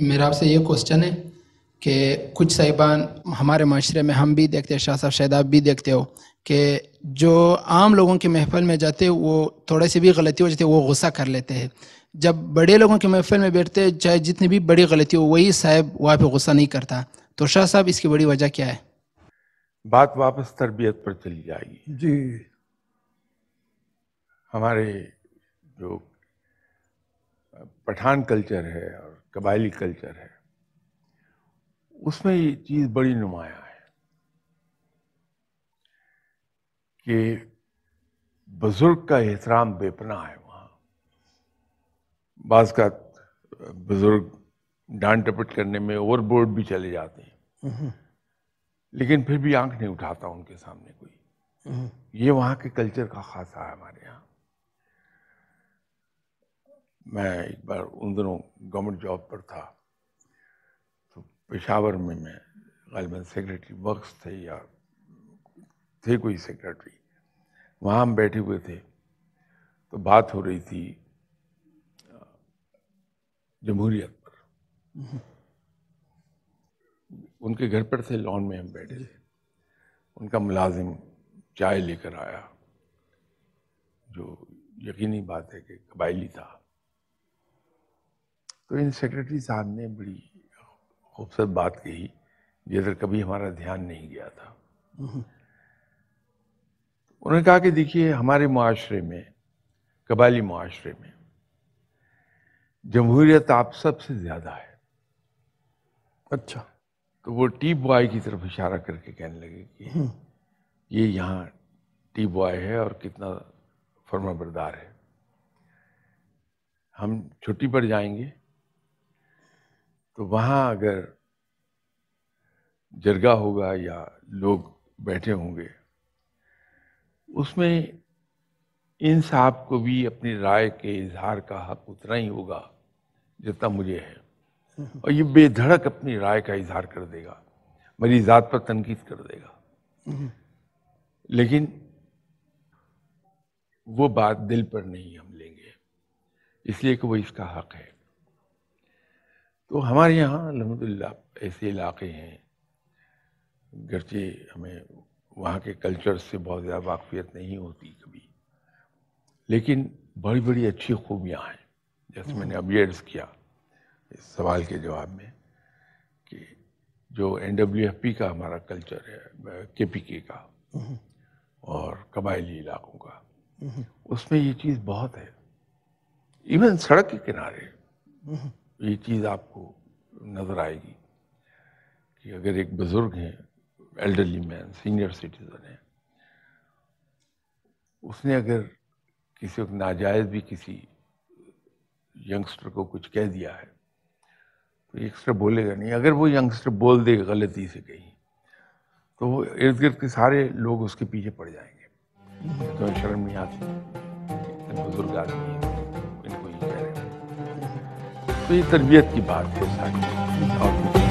मेरा आपसे ये क्वेश्चन है कि कुछ साहिबान हमारे माशरे में हम भी देखते हैं, शाह साहब शायद आप भी देखते हो कि जो आम लोगों के महफिल में जाते वो थोड़े से भी गलती हो जाती है वो गुस्सा कर लेते हैं। जब बड़े लोगों के महफिल में बैठते चाहे जितनी भी बड़ी गलती हो वही साहिब वहाँ पे गुस्सा नहीं करता, तो शाह साहब इसकी बड़ी वजह क्या है? बात वापस तरबियत पर चली जाएगी जी। हमारे जो पठान कल्चर है और कबायली कल्चर है उसमें ये चीज़ बड़ी नुमाया है कि बुजुर्ग का एहतराम बेपनाह है। वहाँ बाज़ का बुजुर्ग डांट डपट करने में ओवरबोर्ड भी चले जाते हैं, लेकिन फिर भी आंख नहीं उठाता उनके सामने कोई। ये वहाँ के कल्चर का खासा है। हमारे यहाँ मैं एक बार उन दिनों गवर्नमेंट जॉब पर था तो पेशावर में मैं गालिबन सेक्रेटरी वर्क्स थे या थे कोई सेक्रेटरी, वहाँ हम बैठे हुए थे तो बात हो रही थी जमहूरियत पर। उनके घर पर थे, लॉन में हम बैठे थे। उनका मुलाजिम चाय लेकर आया, जो यकीनी बात है कि कबायली था। तो इन सेक्रेटरी साहब ने बड़ी खूबसूरत बात कही जिधर कभी हमारा ध्यान नहीं गया था। उन्होंने कहा कि देखिए हमारे माशरे में, कबायली माशरे में जमहूरियत आप सबसे ज़्यादा है। अच्छा। तो वो टी बॉय की तरफ इशारा करके कहने लगे कि ये यहाँ टी बॉय है और कितना फर्मा बरदार है। हम छुट्टी पर जाएंगे तो वहाँ अगर जरगा होगा या लोग बैठे होंगे उसमें इन साहब को भी अपनी राय के इजहार का हक उतना ही होगा जितना मुझे है, और ये बेधड़क अपनी राय का इजहार कर देगा, मेरी ज़ात पर तनकीद कर देगा। लेकिन वो बात दिल पर नहीं हम लेंगे, इसलिए कि वो इसका हक है। तो हमारे यहाँ अल्हम्दुलिल्लाह ऐसे इलाके हैं, गरचे हमें वहाँ के कल्चर से बहुत ज़्यादा वाकफियत नहीं होती कभी, लेकिन बड़ी बड़ी अच्छी खूबियाँ हैं। जैसे मैंने अभी अर्ज़ किया इस सवाल के जवाब में कि जो NWFP का हमारा कल्चर है, KPK का और कबायली इलाकों का, उसमें ये चीज़ बहुत है। इवन सड़क के किनारे ये चीज़ आपको नज़र आएगी कि अगर एक बुज़ुर्ग हैं, एल्डरली मैन, सीनियर सिटीज़न है, उसने अगर किसी वक्त नाजायज़ भी किसी यंगस्टर को कुछ कह दिया है तो यंगस्टर बोलेगा नहीं। अगर वो यंगस्टर बोल दे गलती से कहीं तो वो इर्द गिर्द के सारे लोग उसके पीछे पड़ जाएंगे। तो शर्म नहीं आती, इतने बुज़ुर्ग आदमी है। तो ये तरबियत की बात है सारी।